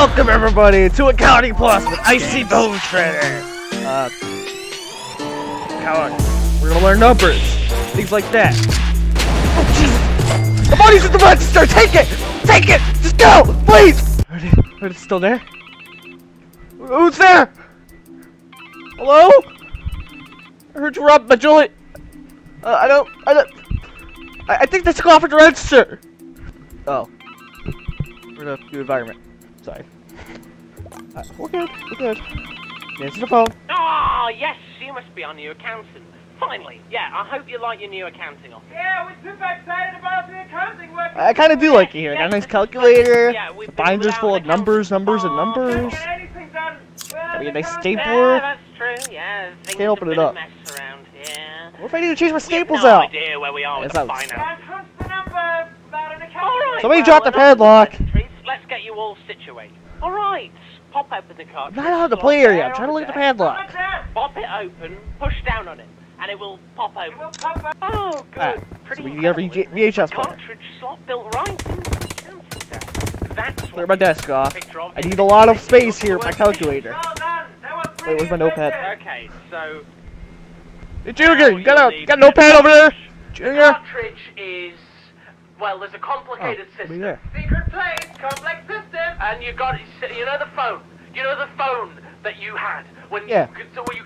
Welcome everybody to Accounting+ with Icy Bone Shredder. We're gonna learn numbers, things like that. Oh Jesus! The money's at the register. Take it, take it. Just go, please. Are they still there? Who's there? Hello? I heard you robbed my jewelry. I think they took off at the register. Oh. We're gonna do environment. Sorry. We're good. Answer the phone. Oh, yes, you must be our new accountant. Finally, yeah, I hope you like your new accounting office. Yeah, we're super excited about the accounting work. I kind of do like it here. Got a nice calculator, the binder's full of numbers. We got a nice stapler. Yeah, that's true, yeah. Can't open it up. What if I need to change my staples out? I have no idea where we are with the finance. Somebody dropped the padlock. Let's get you all situated. All right, pop open the cart. Not out of the play area. I'm trying to look at the padlock. Pop it open, push down on it, and it will pop open. Oh, good. Pretty. So we got VHS cartridge slot built right. That's clear my desk off. I need a lot of space here with my calculator. Wait, where's my notepad? Okay, so. Hey, Junior, you got a notepad over there? Junior. Cartridge is. Well, there's a complicated system. Yeah. Secret place, complex system. And you got, you know the phone that you had when you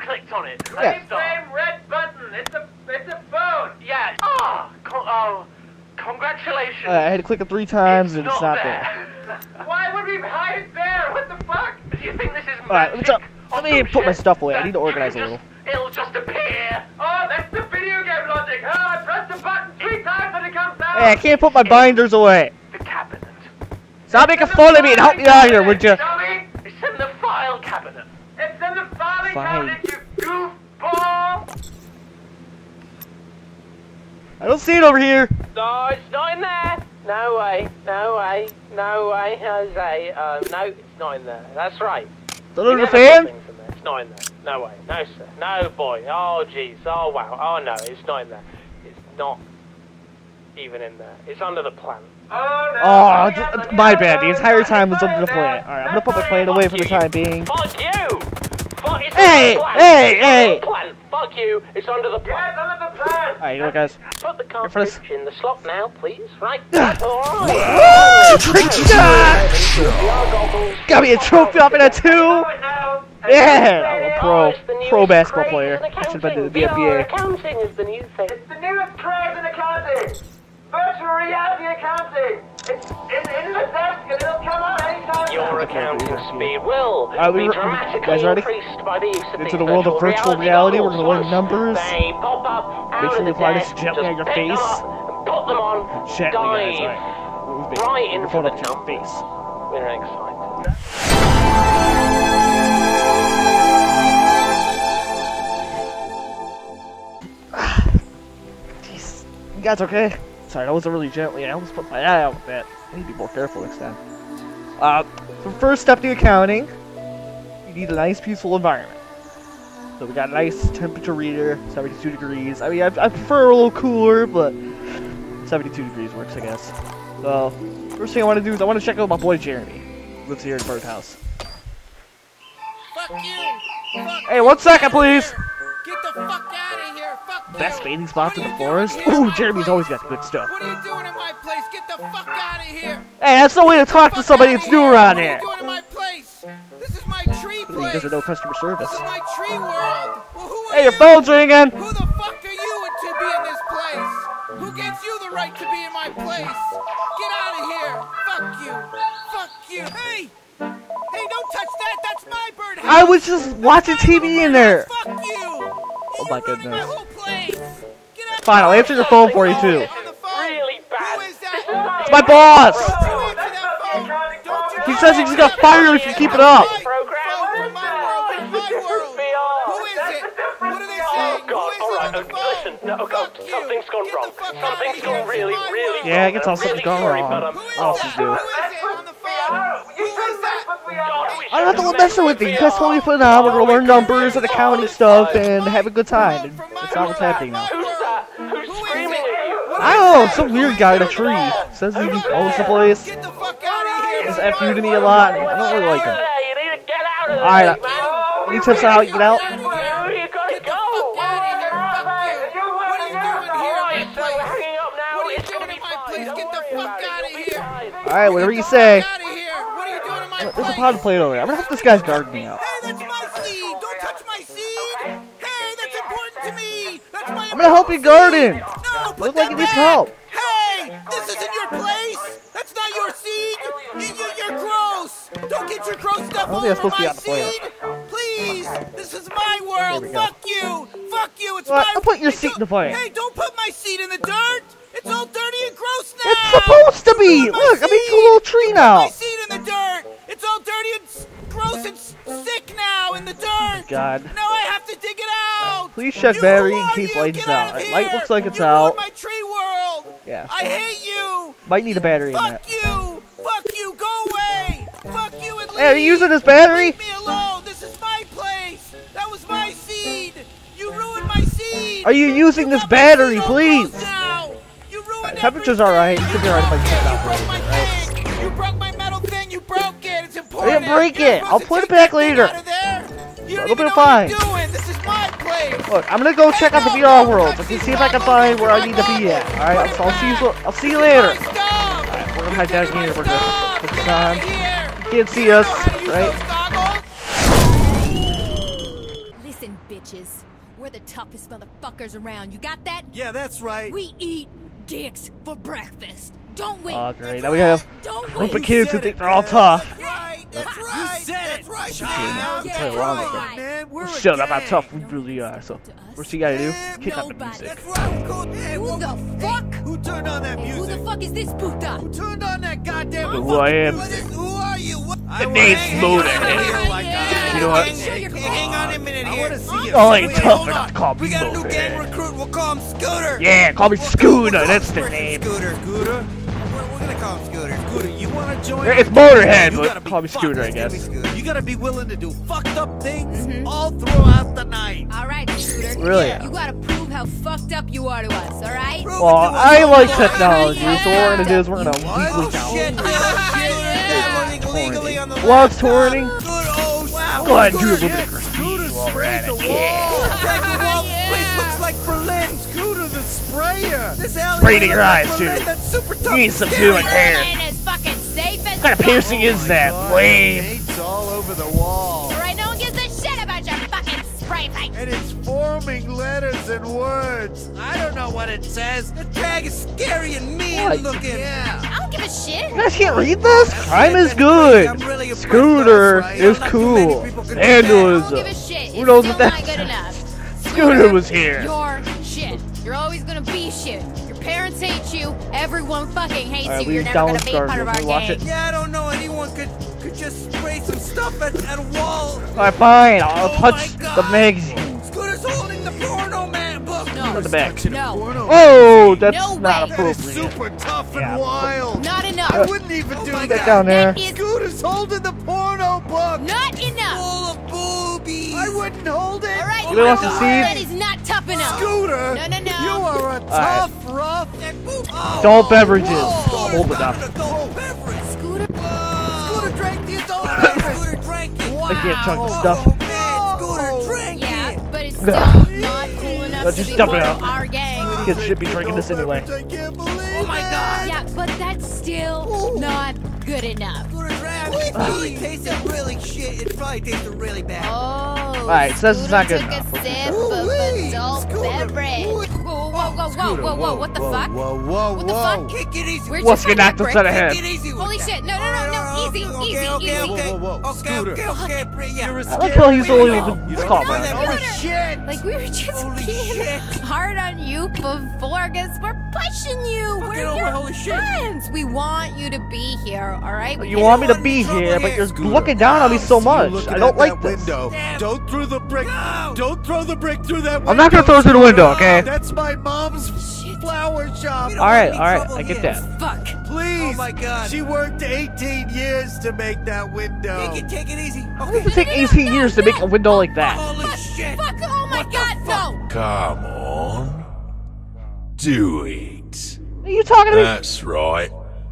clicked on it. Yeah. It's the same red button. It's a phone. Yeah. Oh, congratulations. I had to click it 3 times and it's not there. Why would we hide it there? What the fuck? Do you think this is magic? All right, let me put my stuff away. I need to organize a little. It'll just appear. Oh, that's the video game logic. Oh, I pressed the button 3 times and it comes out. Hey, I can't put my binders away. The cabinet. Stop making fun of me and help me out here, would you? It's in the file cabinet. It's in the filing cabinet, you goofball. I don't see it over here. No, it's not in there. No way, Jose. No, it's not in there. That's right. Don't understand? It's not in there. No way. No, sir. No, boy. Oh, jeez. Oh, wow. Oh, no. It's not in there. It's not even in there. It's under the plant. Oh, no. Oh, my bad. The entire time was under the plant. All right, I'm going to put my plant away for the time being. Fuck you! Fuck, it's hey! Under the hey! Plant. Fuck you! It's under the plant. Yeah, it's under the plant! All right, you know what, guys? Put the cartridge in the slot now, please. Right. All right. Got me a trophy up in a 2! Yeah! I'm a pro basketball player. I should have been to the NBA. Accounting is the new thing. It's the newest craze in accounting! Virtual reality accounting! It's in the desk and it'll come out anytime. Your accounting speed will be dramatically increased by the use of into the world of virtual reality. We're gonna learn numbers. They pop up. Make sure you apply this gently on your face. Put them on. Gently, guys. Right. Right in front of your face. We're excited. You guys okay? Sorry, that wasn't really gently. I almost put my eye out with that. I need to be more careful next time. For first step to accounting, you need a nice, peaceful environment. So we got a nice temperature reader, 72 degrees. I mean, I prefer a little cooler, but 72 degrees works, I guess. So, first thing I want to do is I want to check out my boy Jeremy. He lives here in Birdhouse. Fuck you! Fuck hey, 1 second, please! Get the fuck out of here! Fuck you! Best bathing spots in the forest? Ooh, Jeremy's always got good stuff. What are you doing in my place? Get the fuck out of here! Hey, that's no way to talk to somebody that's new around here! What are you doing in my place? This is my tree place! He doesn't know customer service. This is my tree world! Well, who are hey, your phone's ringing! Who the fuck are you to be in this place? Who gives you the right to be in my place? Get out of here! Fuck you! Fuck you! Hey! Hey, don't touch that! That's my birdhouse! I was just watching TV in there! Fuck you! Oh my goodness. Fine, I'll answer the phone for you too. Really bad. It's my boss! He says he's gonna fire if you keep it up! Listen, no, God, something's gone wrong. Something's gone really, really wrong. Yeah, I can tell something's gone wrong. I'll just do it. I don't have to let messing with you. You guys told me for now we're gonna learn numbers and accounting stuff and have a good time. And that's not what's happening now. Who's that? Who's screaming at you? I don't know, some weird guy in a tree. Says he owns the place. He's F you to me a lot. I don't really like him. Alright, you tips on how you get out. Alright, whatever you say. There's a pot of plate over there. I'm gonna help this guy's guard me out. Hey, that's my seed! Don't touch my seed! Hey, that's important to me! That's my I'm gonna help you guard him! No, put look like he needs help! Hey! This isn't your place! That's not your seed! You're gross! Don't get your gross stuff over my seed! Please! This is my world! Fuck you! Fuck you! It's my... I'll put your seed in the fire! Hey, don't put my seed in the dirt! It's all dirty and gross now! It's supposed to be! Look, I'm making a little tree now! Put my seed in the dirt! It's all dirty and gross and sick now in the dirt! Oh God. Now I have to dig it out! Please check battery and keep lights out. Light looks like it's out. My tree world! Yeah. I hate you! Might need a battery in that. Fuck you! Fuck you! Go away! Fuck you and leave! Hey, are you using this battery? Leave me alone! This is my place! That was my seed! You ruined my seed! Are you using this battery, please? Temperature's alright. It should be alright if I can get it out. You broke my metal thing. You broke it. It's important. I didn't break it. I'll put it back later. It'll be fine. Look, I'm gonna go check out the VR world. I can see if I can find where I need to be at. Alright, I'll see you later. Alright, we're gonna hide down here. We're gonna put this on. You can't see us, right? Listen, bitches. We're the toughest motherfuckers around. You got that? Yeah, that's right. We eat dicks for breakfast. Don't wait. Oh, great. Now we have a group of kids who think they're all tough. Shut up how tough we really are. So, what you gotta do? Kidnap the music. Who the fuck? Who turned on that music? Who the fuck is this puta? Who turned on that goddamn music? Who I am. Who are you? The name's Motorhead. You know what? Hang on a minute here. Oh, I ain't tough enough to call me Motorhead. We'll call him Scooter. Yeah, call me Scooter. That's the name. Scooter? We're gonna call him Scooter. Scooter, you wanna join? It's Motorhead, but call me Scooter, I guess. You gotta be willing to do fucked up things all throughout the night. Alright, Scooter. Really? You gotta prove how fucked up you are to us, alright? Well, I like technology, so what we're gonna do is we're gonna legally download it. Log torrenting? Go ahead and do a little bit of graffiti while we're at it. Yeah. This place looks like Berlin. Scooter the sprayer. This alley spray to your eyes, dude. You need some too in hair. What kind of piercing is that? Wave. It's all over the wall. Alright, no one gives a shit about your fucking spray pipe. And it's forming letters and words. I don't know what it says. The tag is scary and mean looking. Yeah. I don't give a shit. You guys can't read this? Crime is good. Really Scooter is cool. Vandalism. Who knows what that is? Scooter was here. You're shit. You're always gonna be shit. Your parents hate you. Everyone fucking hates you. You're never gonna be part of our gang. Yeah, I don't know. Anyone could just spray some stuff at a wall. Alright, fine. I'll touch the magazine. Scooter's holding the porno man book. No. The back. No. Oh, that's not appropriate. That is super tough and wild. Not enough. I wouldn't even do that down there. Scooter's holding the porno book. Not enough. I wouldn't hold it. All right, you don't want to see. He's not tough enough. Scooter, no, no, no. You are a tough, rough, and boop. Oh, adult beverages. Hold it up. Scooter, Scooter drank the adult beverage. Scooter drank it. Wow. I can't chunk the stuff. Scooter drank it. Yeah, but it's still not cool enough to be part of our gang. Kids should be drinking this anyway. I can't believe it. Oh my God. Yeah, but that's still not good enough. It tasted really shit. It probably tasted really bad. Oh, alright, so this is not good enough. Took a sip of adult beverage. Whoa, whoa, whoa, whoa, whoa, whoa, what the fuck? Whoa, whoa, what the fuck? Kick it easy. What's getting knocked upside the head? Holy shit, no, no, no, no, easy, easy, easy. Whoa, whoa, whoa, Scooter. Okay, I like how he's only even caught by that. Holy shit. Like, we were just being hard on you before, because we're pushing you. We're your friends. We want you to be here, alright? You want me to be here, but you're looking down on me so much. I don't like this. Don't throw the brick. Don't throw the brick through that window. I'm not gonna throw it through the window, okay? That's my mom's flower shop. Alright, I get that. Fuck. Please. Oh my God. She worked 18 years to make that window. Take it easy. How does it take 18 years to make a window like that? Holy shit. Fuck. Oh my God, no. Come on. Do it. Are you talking to me? That's right.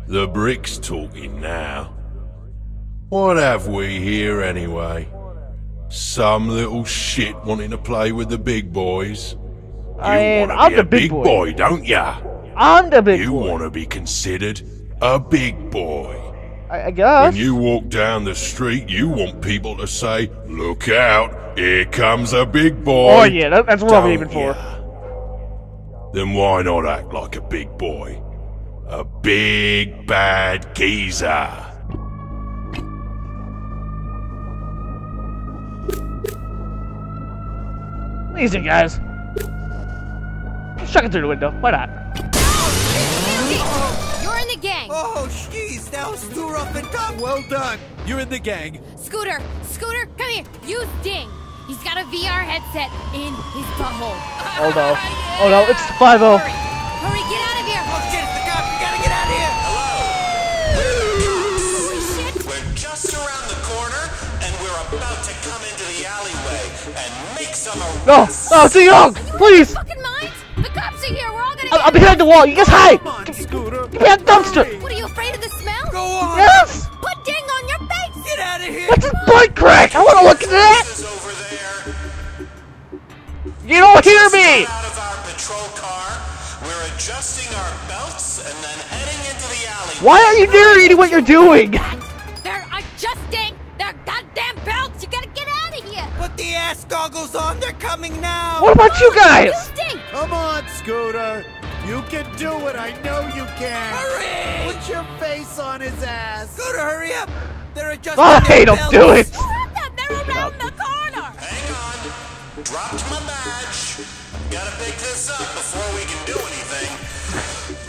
The brick's talking now. What have we here anyway? Some little shit wanting to play with the big boys. You want to be a big boy, don't ya? I'm the big boy. You want to be considered a big boy. I guess. When you walk down the street, you want people to say, "Look out, here comes a big boy." Oh yeah, that's what I'm aiming for. Then why not act like a big boy? A big bad geezer. Easy, guys. Chuck it through the window. Why not? You're in the gang. Oh, jeez, that was too rough and tough. Well done. You're in the gang. Scooter, come here. Use Ding. He's got a VR headset in his butthole. Oh no! Oh no! It's the 5-0. Hurry, get out of here! Oh shit! It's the cop. We gotta get out of here. Hello. Holy shit! We're just around the corner, and we're about to come into the alleyway and make some arrests. No! No, Too young! Please! I'm behind the wall. You guys hide. Come on, Scooter. Behind the dumpster. What, are you afraid of the smell? Go on. Yes. Put Ding on your face. Get out of here. What's this blood crack? I want to look at that. Over there. You don't hear me. Out of our patrol car. We're adjusting our belts and then heading into the alley. Why are you narrating what you're doing? They're adjusting their goddamn belts. You gotta get out of here. Put the ass goggles on. They're coming now. What about you guys? Come on, Scooter. You can do it, I know you can! Hurry! Put your face on his ass! Scooter, hurry up! They're adjusting their belts! Stop them! They're around the corner! Hang on! Dropped my badge! Gotta pick this up before we can do anything!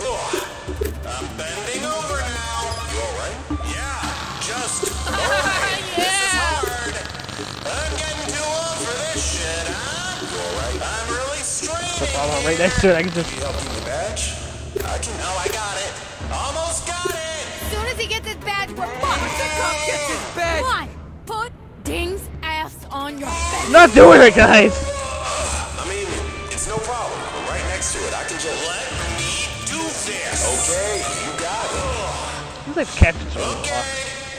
I'm bending over now! You alright? Yeah! Just alright! Yeah. This is hard! I'm getting too old for this shit, huh? You alright? I'm really straining here! Right next to it, I can just... I got it. Almost got it. As soon as he gets his badge, we're fucked. The cop gets his badge. Come on, put Ding's ass on your face. Not doing it, guys. I mean, it's no problem. We're right next to it. I can just let me do this. Okay, you got it. He's like Captain. Okay,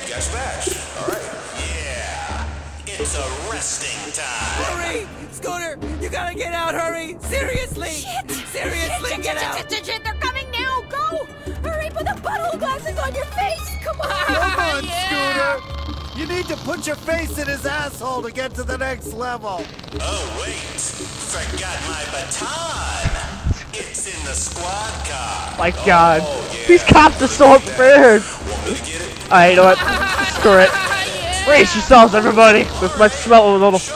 you got your badge. All right. Yeah, it's arresting time. Hurry, Scooter, you gotta get out. Hurry, seriously. Shit. Seriously, get out. They're coming now. Go! Hurry, put the butthole glasses on your face. Come on. Come on, yeah. Scooter. You need to put your face in his asshole to get to the next level. Oh wait, forgot my baton. It's in the squad car. My God, these cops are so unprepared. Alright, you know what? Screw it. Yeah. Brace yourselves, everybody. This might smell a little. Sure.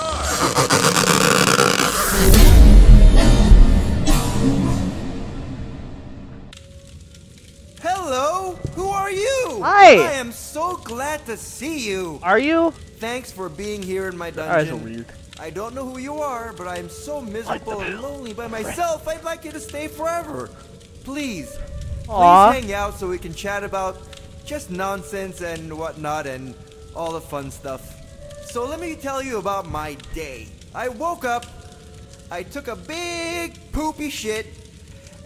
I am so glad to see you. Are you? Thanks for being here in my dungeon. That's weird. I don't know who you are, but I am so miserable and lonely by myself. I'd like you to stay forever. Please. Aww. Please hang out so we can chat about just nonsense and whatnot and all the fun stuff. So let me tell you about my day. I woke up, I took a big poopy shit.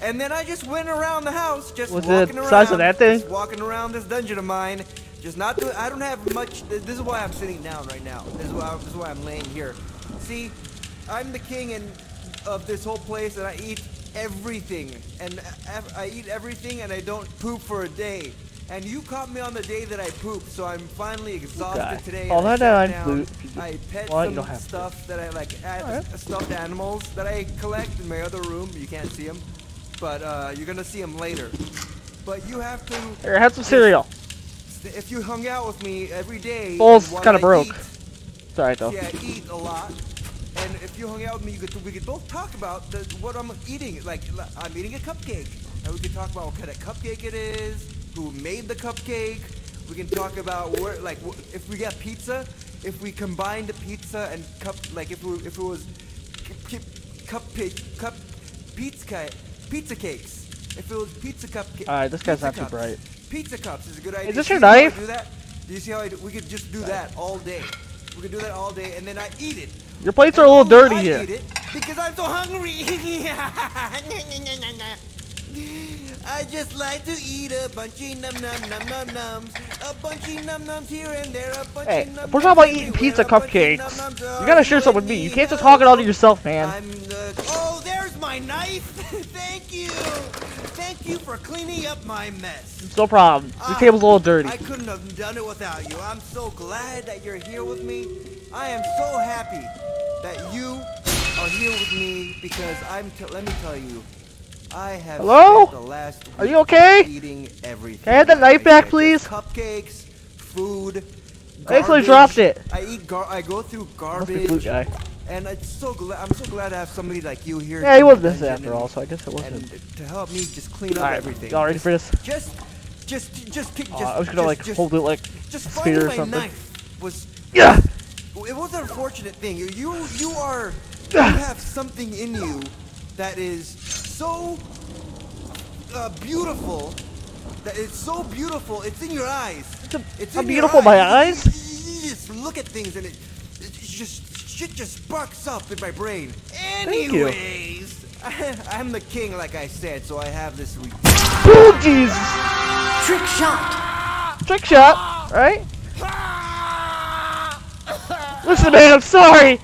And then I just went around the house, just walking around this dungeon of mine, just not doing. I don't have much. This is why I'm sitting down right now. This is why I'm laying here. See, I'm the king of this whole place, and I eat everything, and I don't poop for a day. And you caught me on the day that I pooped, so I'm finally exhausted today. I pet some stuffed animals that I collect in my other room. You can't see them. But you're gonna see him later. But you have to. Here, have some cereal. If you hung out with me every day, kind of broke. Sorry though. Yeah, I eat a lot. And if you hung out with me, we could both talk about what I'm eating. Like I'm eating a cupcake, and we could talk about what kind of cupcake it is, who made the cupcake. We can talk about where, like, if we got pizza, if we combined the pizza and cup, like if it was pizza cakes. If it was pizza cupcakes. Alright, this guy's not too bright. Pizza cups is a good idea. Is this your knife? Do that? Do you see how we could just do that all day? We could do that all day, and then I eat it. Your plates are a little dirty here. I eat it because I'm so hungry. I just like to eat a bunchy num num num num nums. A bunchy num nums here and there. A bunchy hey, num we're talking about eating pizza cupcakes. You gotta share some with me. You can't just hog it all to yourself, man. Oh, there's my knife. Thank you. Thank you for cleaning up my mess. It's no problem. This table's a little dirty. I couldn't have done it without you. I'm so glad that you're here with me. I am so happy that you are here with me because let me tell you. I have hello? The last are you okay? Eating everything. Can I have the knife back, please? Cupcakes, food, garbage. I actually dropped it. I go through garbage. Must be guy. And it's so I'm so glad I have somebody like you here. Yeah, he was this after all, so I guess it wasn't. To help me just clean up everything. Y'all ready for this? Just kick. I was gonna like hold it like just a spear or something. Yeah. It was an unfortunate thing. You have something in you that is. So beautiful that it's so beautiful. It's in your eyes. It's in beautiful your eyes. My eyes. You just look at things and it just shit just sparks up in my brain. Anyways, I'm the king, like I said, so I have this. Oh Jesus! Trick shot. Trick shot. Right? Listen, man, I'm sorry.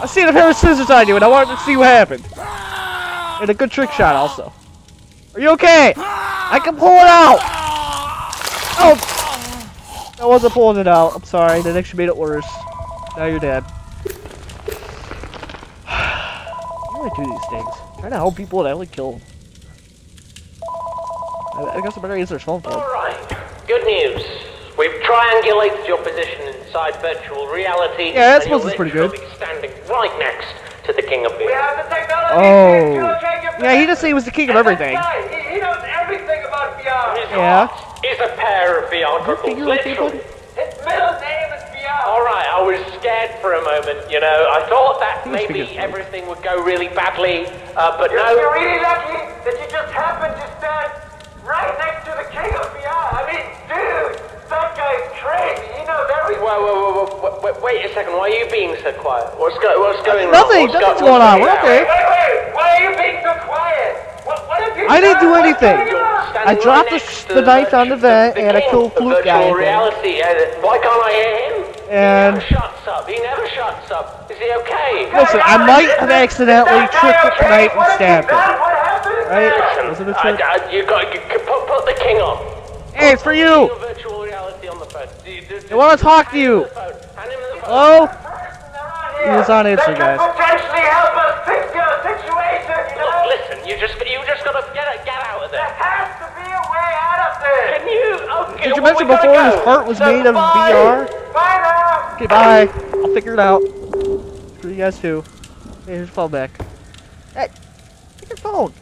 I seen a pair of scissors on you, and I wanted to see what happened. And a good trick shot, also. Are you okay? I can pull it out! Oh! I wasn't pulling it out. I'm sorry. That actually made it worse. Now you're dead. How do I do these things? I'm trying to help people and I only kill them. I guess I better use their phone. Alright. Good news. We've triangulated your position inside virtual reality. Yeah, that supposed to be pretty good. You'll be standing right next to the king of beer. We have the technology. Oh. Yeah, he just said he was the king of everything. He knows everything about VR. His heart is a pair of VR goggles, literally. His middle name is VR. Alright, I was scared for a moment, you know. I thought that maybe everything would go really badly, but no. You're really lucky that you just happened to stand right next to the king of VR. I mean, dude, that guy's crazy. He knows everything. Whoa, wait a second. Why are you being so quiet? What's going on? Nothing's going on. We're okay. Why are you being so quiet? What have you done? I didn't do anything. I dropped the knife on the vent and I killed Fluke guy. Why can't I hear him? And he never shuts up. Is he okay? Listen, I might have accidentally tripped the knife and stabbed him. What happened? Right? Was it a trick? You put the king on. Hey, it's for you. Virtual reality on the phone. I want to talk to you. Hello? He was on answer, guys. You just gotta get out of there. There has to be a way out of this. Can you? Okay, did you mention before his heart was made of VR? Bye now. Okay, bye. I'll figure it out. For you guys too. Hey, here's your phone back. Hey, take your phone.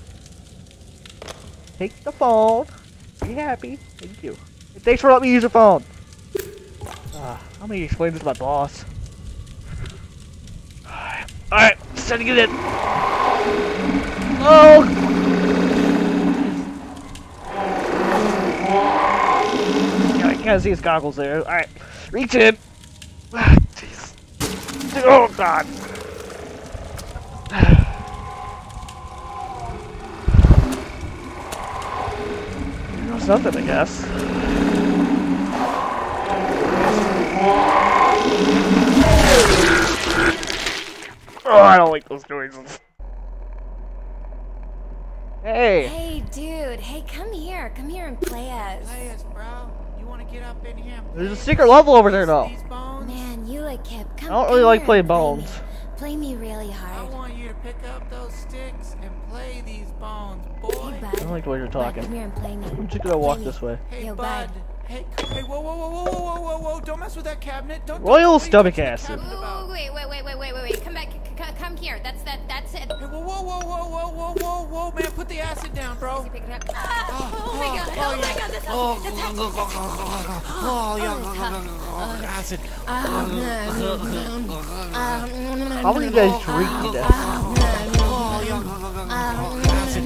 Take the phone. Be happy. Thank you. And thanks for letting me use your phone. I'm gonna explain this to my boss. All right, it's time to get in. Oh. I can't see his goggles there. Alright. Reach in. Jeez. Oh, God. There was nothing, I guess. Oh, I don't like those noises. Hey. Hey, dude. Hey, come here. Come here and play us. Play us, bro. Get up in here. There's a secret level over there though. Man, you like Kip. Come I don't really like playing bones. Play me really hard. I want you to pick up those sticks and play these bones, boy. Hey, I don't like the way you're talking. Come here and play me. I'm just gonna walk this way. Hey, yo, bud. Hey, whoa. Don't mess with that cabinet. Don't Royal stomach acid. Ooh, wait. Come back. Come here. That's it. Hey, whoa, man, put the acid down, bro. Oh my god, that's acid. How many guys drink that? Acid.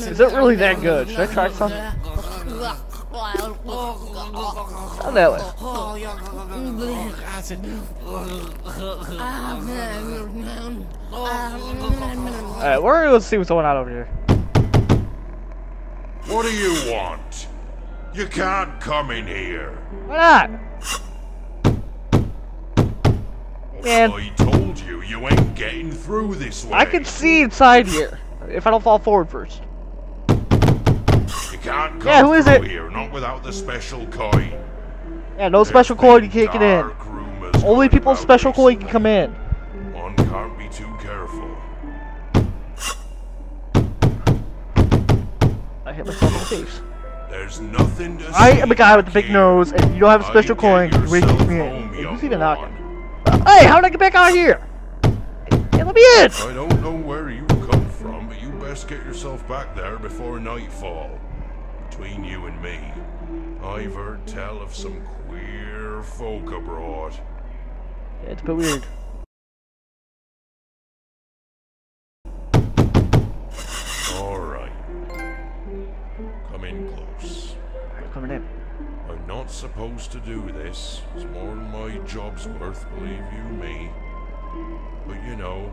Is it really that good? Should I try some? Not that way. Alright, we're gonna see what's going on over here. What do you want? You can't come in here. Why not? Man. I told you, you ain't getting through this way. I can see inside here if I don't fall forward first. You can't come who is it? Here, not without the special coin. Yeah, no special coin, you can't get in. Only people with special coin can come in. One can't be too careful. I hit myself in the face. There's nothing to I am a guy with a big nose, and you don't have a special coin, you're way to me in. Who's even knocking? Hey, how did I get back out here? Hey, let me in! I don't know where you come from, but you best get yourself back there before nightfall. Between you and me, I've heard tell of some queer folk abroad. Yeah, it's a bit weird. Alright. Come in close. I'm coming in. I'm not supposed to do this. It's more than my job's worth, believe you me. But you know,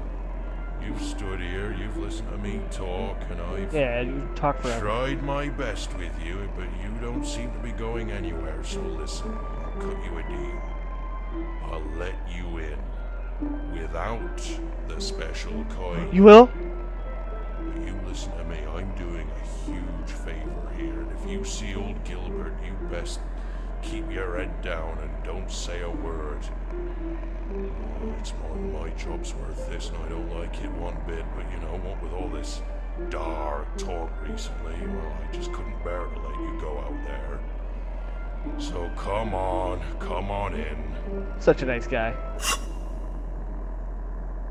you've stood here, you've listened to me talk, and I've you talk forever. Tried my best with you, but you don't seem to be going anywhere, so listen, I'll cut you a deal. I'll let you in. Without the special coin. You will? But you listen to me, I'm doing a huge favor here, and if you see old Gilbert, you best keep your head down and don't say a word. Oh, it's more than my job's worth this, and I don't like it one bit, but you know what, with all this dark talk recently, well, I just couldn't bear to let you go out there. So come on in. Such a nice guy.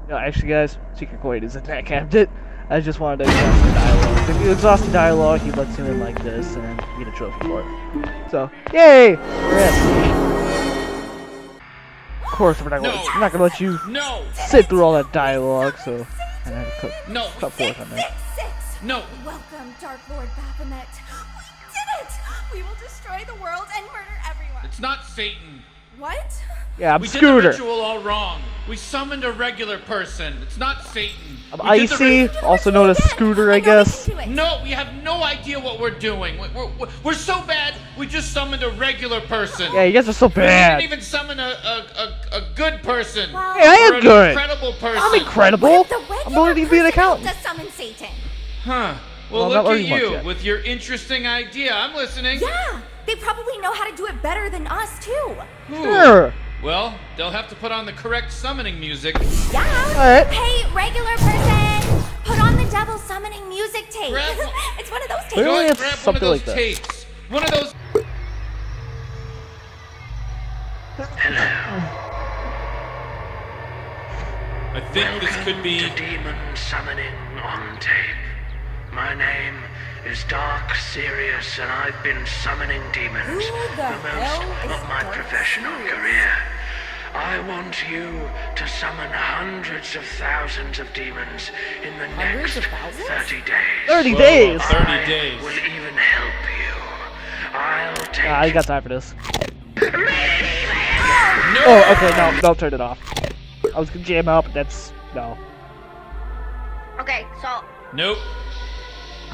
No, actually guys, secret coin isn't that cabinet. I just wanted to exhaust the dialogue. If you exhaust the dialogue, he lets him in like this, and you get a trophy for it. So, yay! Of course, we're not gonna let you sit through all that dialogue, so I had to cut forth on that. Welcome, Dark Lord Baphomet. We did it! We will destroy the world and murder everyone. It's not Satan. What? Yeah, we did the ritual all wrong. We summoned a regular person. It's not Satan. I'm Icy, also known as Scooter, I guess. No, we have no idea what we're doing. We're so bad, we just summoned a regular person. Yeah, you guys are so bad. We didn't even summon a good person. Well, yeah, I am good. Incredible person. I'm incredible. I'm already being an accountant. To summon Satan. Huh. Well look at you with your interesting idea. I'm listening. Yeah, they probably know how to do it better than us, too. Sure. Well, they'll have to put on the correct summoning music. Yeah. All right. Hey, regular person, put on the devil summoning music tape. It's one of those tapes. Literally, it's grab something one of those like tapes. That. One of those. I think welcome this could be. To demon summoning on tape. My name is Dark Sirius, and I've been summoning demons for most of my professional career. I want you to summon hundreds of thousands of demons in the next 30 days. 30 days? 30 days. I will even help you. I'll take I got time for this. Oh, okay, no, turn it off. I was gonna jam out, but that's... no. Okay, so... Nope.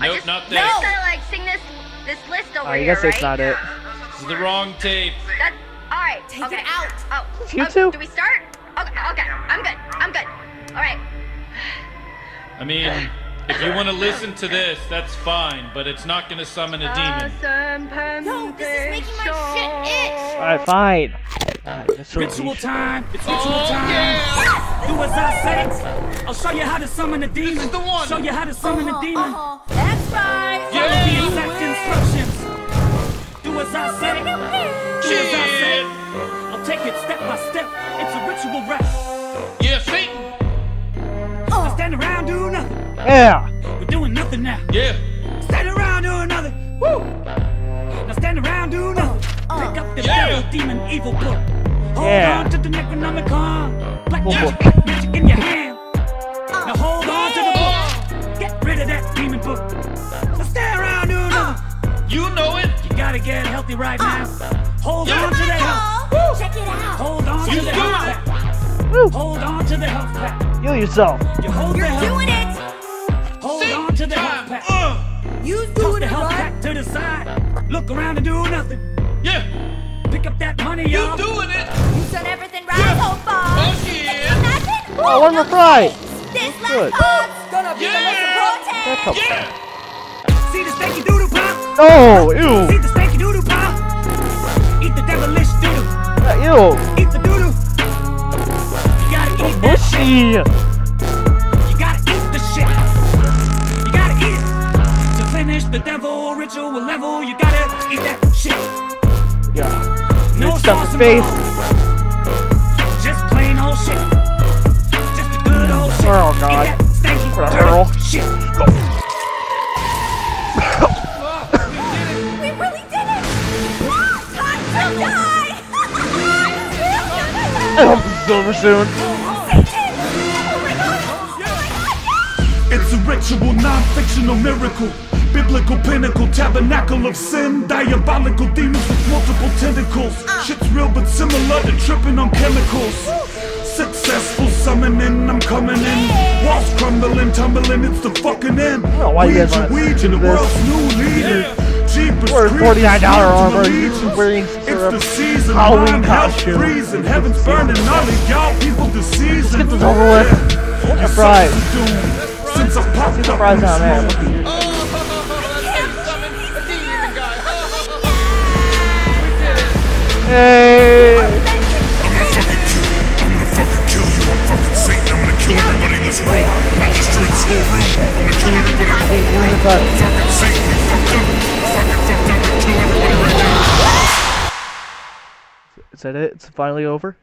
Nope, just, not that. I just gotta like sing this list over here, right? I guess that's not it. This is the wrong tape. That's... Alright, take it out. Oh, do we start? Okay, I'm good. Alright. I mean, if you want to listen to this, that's fine, but it's not going to summon a demon. No, this is making my shit itch! Alright, fine. Ritual time! It's ritual time! Yeah. Do as I say! I'll show you how to summon a demon! Show you how to summon a demon! Surprise! You exact instructions. Do as I said. Do as I said. I'll take it step by step. It's a ritual rest. Yeah, Satan. Oh, stand around doing nothing. Yeah. We're doing nothing now. Yeah. Stand around doing nothing. Woo. Now stand around doing nothing. Pick up the devil, demon, evil book. Hold on to the Necronomicon. Black magic in your hand. Now hold on to the book. Get rid of that demon book. Now stay around, dude. You know it. You gotta get healthy right now. Hold on to the health. Check it out. Hold on to the health pack. Hold on to the health pack. Heal yourself. You're doing it. Hold on to the health pack. You do it, the health pack to the side. Look around and do nothing. Yeah! Pick up that money, y'all! You doing it! You've done everything right so far! Oh, yeah! Oh, one more try! This last part's gonna be the most important! Yeah! See the stanky doodle pop! Oh, ew! See the stanky doodle pop! Eat the devilish doodle! Ew! Eat the doodle! You gotta eat that shit! You gotta eat the shit! You gotta eat it! To finish the devil ritual level, you gotta eat that shit! Yeah. No stuff face. Just plain old shit. Just a good old shit. Oh god. Shit. We really did it. Time to die. I hope it's over soon. It's a ritual, non-fictional miracle. Biblical pinnacle, tabernacle of sin, diabolical demons with multiple tentacles. Shit's real but similar to tripping on chemicals. Successful summoning, I'm coming in. Walls crumbling, tumbling, it's the fucking end. Ouija, Ouija, the world's new leader. We're $49 armor, you're wearing syrup, Halloween costume. Heaven's burning, all of y'all people diseased. Let's get this over with. What a surprise. Since I popped up on that. Hey. I'm gonna fucking kill you. I'm gonna fucking kill you. I'm fucking Satan. I'm gonna kill everybody in this room. Not just in this whole room. I'm gonna kill everybody in the whole room. I'm fucking Satan. I'm fucked up. I'm fucking fucked up. I'm gonna kill everybody right now. Is that it? It's finally over?